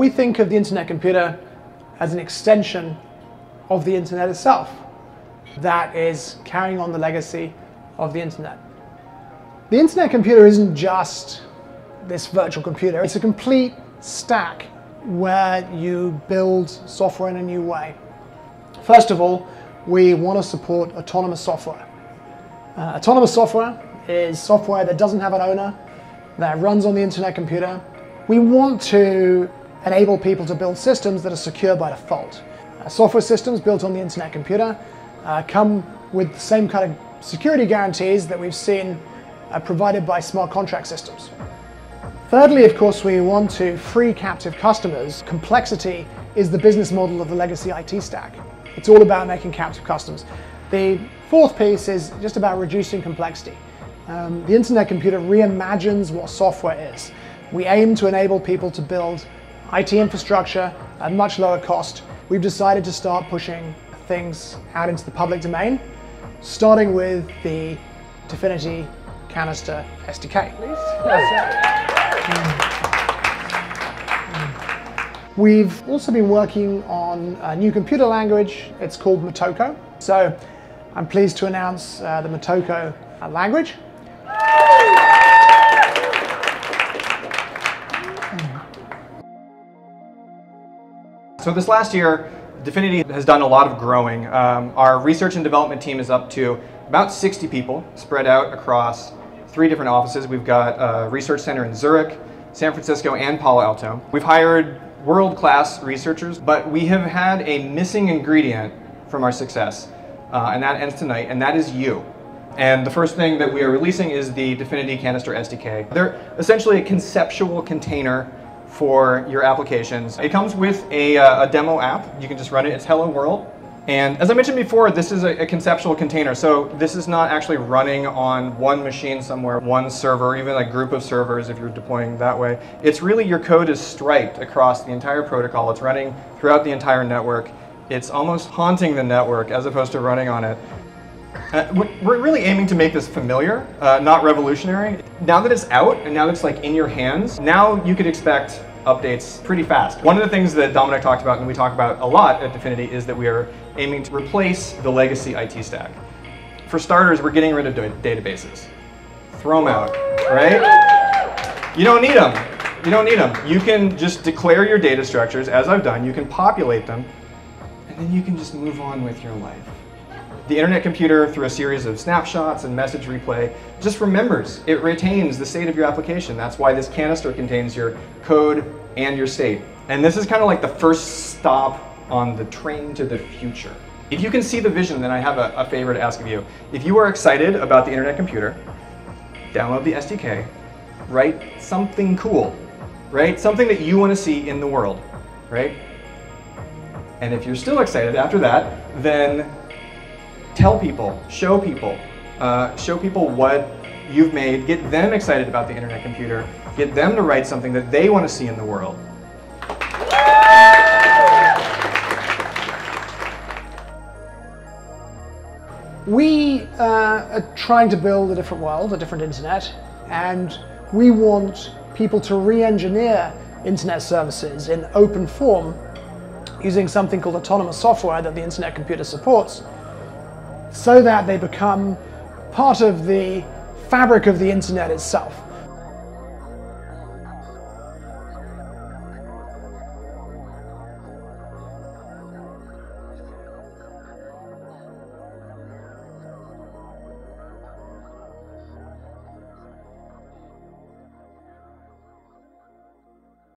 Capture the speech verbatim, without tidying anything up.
We think of the Internet Computer as an extension of the Internet itself that is carrying on the legacy of the Internet. The Internet Computer isn't just this virtual computer. It's a complete stack where you build software in a new way. First of all, we want to support autonomous software. Uh, autonomous software is software that doesn't have an owner, that runs on the Internet Computer. We want to enable people to build systems that are secure by default. Uh, software systems built on the Internet Computer uh, come with the same kind of security guarantees that we've seen uh, provided by smart contract systems. Thirdly, of course, we want to free captive customers. Complexity is the business model of the legacy I T stack. It's all about making captive customers. The fourth piece is just about reducing complexity. Um, the Internet Computer reimagines what software is. We aim to enable people to build I T infrastructure at much lower cost. We've decided to start pushing things out into the public domain, starting with the DFINITY canister S D K. Please. Yes. We've also been working on a new computer language. It's called Motoko. So I'm pleased to announce uh, the Motoko uh, language. So this last year, DFINITY has done a lot of growing. Um, our research and development team is up to about sixty people spread out across three different offices. We've got a research center in Zurich, San Francisco, and Palo Alto. We've hired world-class researchers, but we have had a missing ingredient from our success, uh, and that ends tonight, and that is you. And the first thing that we are releasing is the DFINITY Canister S D K. They're essentially a conceptual container for your applications. It comes with a, uh, a demo app. You can just run it. It's Hello World. And as I mentioned before, this is a, a conceptual container, so this is not actually running on one machine somewhere, one server, even a group of servers if you're deploying that way. It's really, your code is striped across the entire protocol. It's running throughout the entire network. It's almost haunting the network as opposed to running on it. Uh, we're really aiming to make this familiar, uh, not revolutionary. Now that it's out and now it's like in your hands, now you could expect updates pretty fast. One of the things that Dominic talked about and we talk about a lot at DFINITY is that we are aiming to replace the legacy I T stack. For starters, we're getting rid of databases. Throw them out, right? You don't need them. You don't need them. You can just declare your data structures, as I've done. You can populate them, and then you can just move on with your life. The Internet Computer, through a series of snapshots and message replay, just remembers, it retains the state of your application. That's why this canister contains your code and your state. And this is kind of like the first stop on the train to the future. If you can see the vision, then I have a, a favor to ask of you. If you are excited about the Internet Computer, download the S D K, write something cool, right? Something that you want to see in the world, right? And if you're still excited after that, then tell people, show people, uh, show people what you've made, get them excited about the Internet Computer, get them to write something that they want to see in the world. We uh, are trying to build a different world, a different internet, and we want people to re-engineer internet services in open form using something called autonomous software that the Internet Computer supports, so that they become part of the fabric of the internet itself.